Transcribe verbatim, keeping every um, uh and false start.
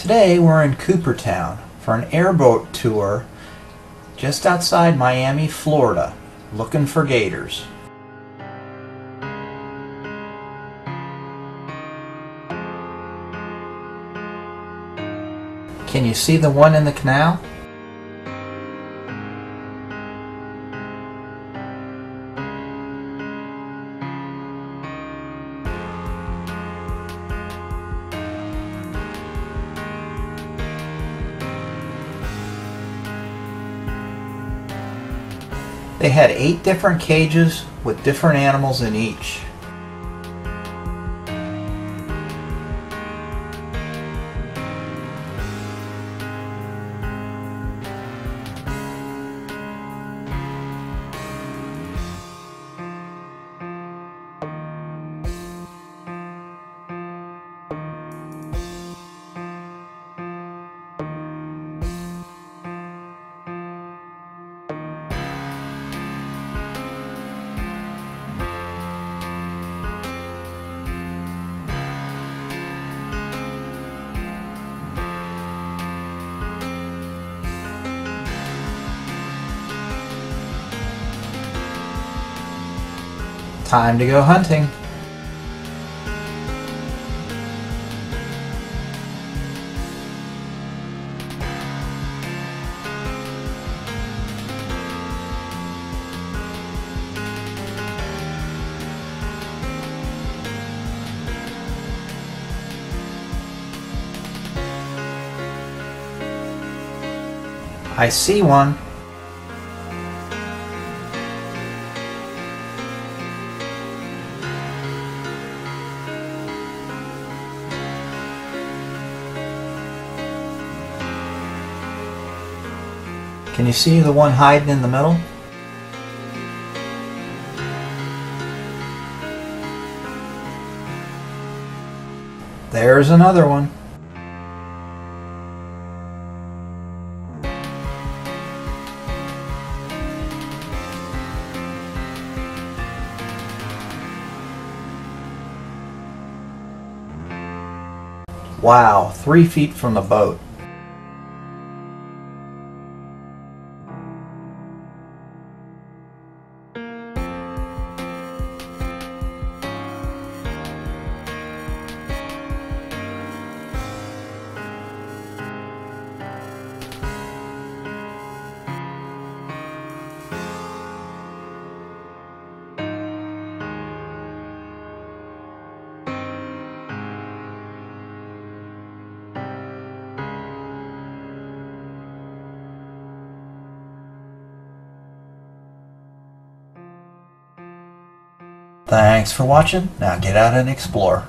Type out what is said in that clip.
Today we're in Coopertown for an airboat tour just outside Miami, Florida, looking for gators. Can you see the one in the canal? They had eight different cages with different animals in each. Time to go hunting. I see one. Can you see the one hiding in the middle? There's another one. Wow, three feet from the boat. Thanks for watching. Now get out and explore.